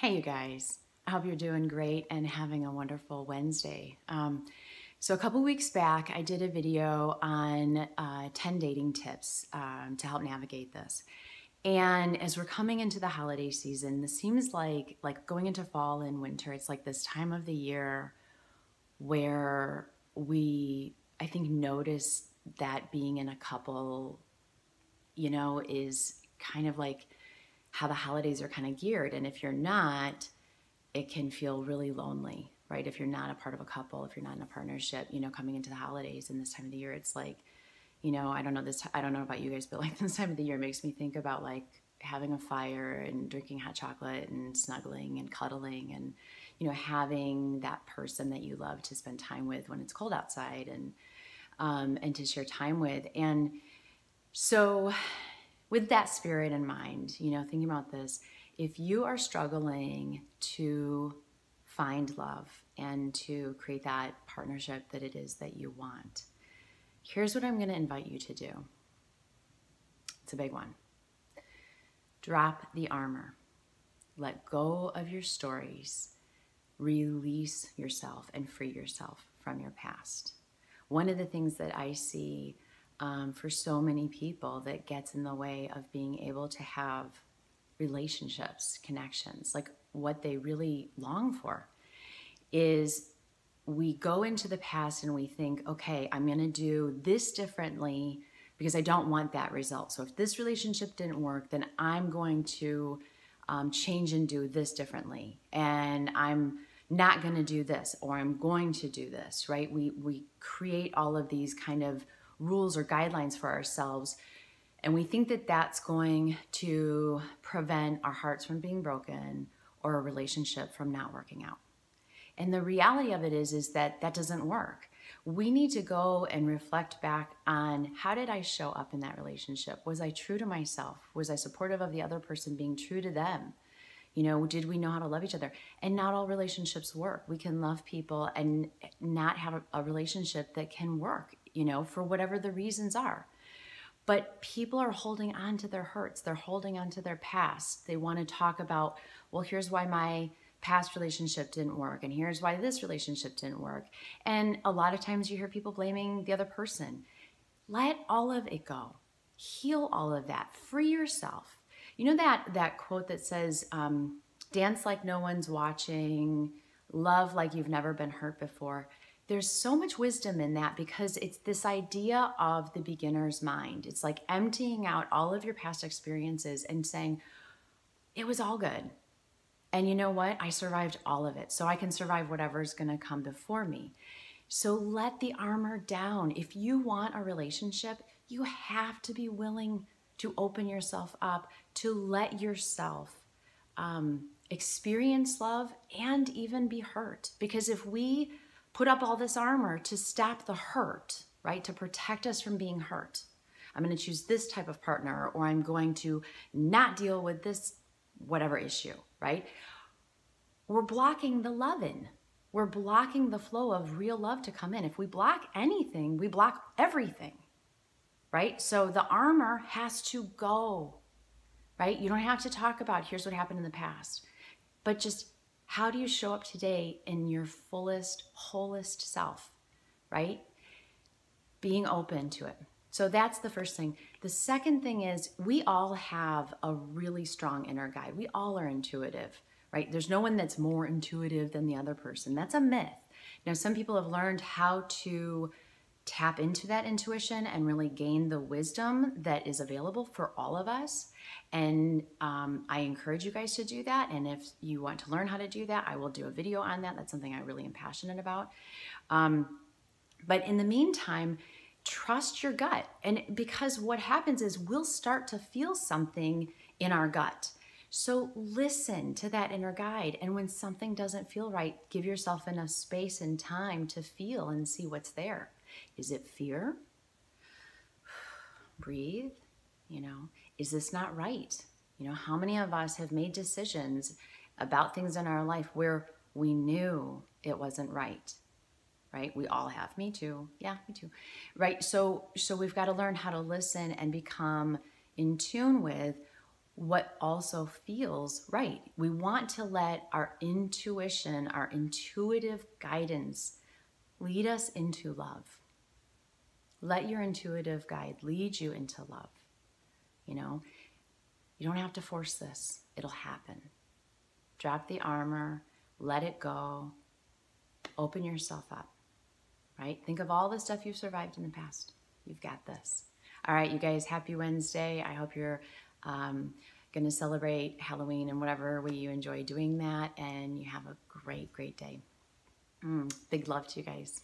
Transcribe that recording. Hey you guys, I hope you're doing great and having a wonderful Wednesday. So a couple weeks back, I did a video on 10 dating tips to help navigate this. And as we're coming into the holiday season, this seems like going into fall and winter, it's like this time of the year where we, I think, notice that being in a couple, you know, is kind of like how the holidays are kind of geared. And if you're not, it can feel really lonely, right? If you're not a part of a couple, if you're not in a partnership, you know, coming into the holidays and this time of the year, it's like, you know, I don't know about you guys, but like this time of the year makes me think about like having a fire and drinking hot chocolate and snuggling and cuddling and, you know, having that person that you love to spend time with when it's cold outside and to share time with. And so, with that spirit in mind, you know, thinking about this, if you are struggling to find love and to create that partnership that it is that you want, here's what I'm going to invite you to do. It's a big one. Drop the armor. Let go of your stories. Release yourself and free yourself from your past. One of the things that I see for so many people that gets in the way of being able to have relationships, connections, like what they really long for is we go into the past and we think, okay, I'm going to do this differently because I don't want that result. So if this relationship didn't work, then I'm going to change and do this differently. And I'm not going to do this, or I'm going to do this, right? We create all of these kind of rules or guidelines for ourselves, and we think that that's going to prevent our hearts from being broken or a relationship from not working out. And the reality of it is that that doesn't work. We need to go and reflect back on, how did I show up in that relationship? Was I true to myself? Was I supportive of the other person being true to them? You know, did we know how to love each other? And not all relationships work. We can love people and not have a relationship that can work, you know, for whatever the reasons are. But people are holding on to their hurts. They're holding on to their past. They want to talk about, well, here's why my past relationship didn't work, and here's why this relationship didn't work. And a lot of times you hear people blaming the other person. Let all of it go. Heal all of that. Free yourself. You know that quote that says, dance like no one's watching, love like you've never been hurt before. There's so much wisdom in that, because it's this idea of the beginner's mind. It's like emptying out all of your past experiences and saying, it was all good. And you know what? I survived all of it, so I can survive whatever's going to come before me. So let the armor down. If you want a relationship, you have to be willing to open yourself up, to let yourself experience love and even be hurt. Because if we put up all this armor to stop the hurt, right? To protect us from being hurt. I'm going to choose this type of partner, or I'm going to not deal with this whatever issue, right? We're blocking the love in. We're blocking the flow of real love to come in. If we block anything, we block everything, right? So the armor has to go, right? You don't have to talk about, here's what happened in the past, but just, how do you show up today in your fullest, wholest self, right? Being open to it. So that's the first thing. The second thing is, we all have a really strong inner guide. We all are intuitive, right? There's no one that's more intuitive than the other person. That's a myth. Now, some people have learned how to tap into that intuition and really gain the wisdom that is available for all of us. And I encourage you guys to do that. And if you want to learn how to do that, I will do a video on that. That's something I really am passionate about. But in the meantime, trust your gut. And because what happens is we'll start to feel something in our gut. So listen to that inner guide. And when something doesn't feel right, give yourself enough space and time to feel and see what's there. Is it fear? Breathe, you know, is this not right? You know, how many of us have made decisions about things in our life where we knew it wasn't right, right? We all have, me too. Yeah, me too. Right. So we've got to learn how to listen and become in tune with what also feels right. We want to let our intuition, our intuitive guidance, lead us into love. Let your intuitive guide lead you into love. You know, you don't have to force this. It'll happen. Drop the armor, let it go, open yourself up, right? Think of all the stuff you've survived in the past. You've got this. All right, you guys, happy Wednesday. I hope you're going to celebrate Halloween and whatever way you enjoy doing that, and you have a great, great day. Big love to you guys.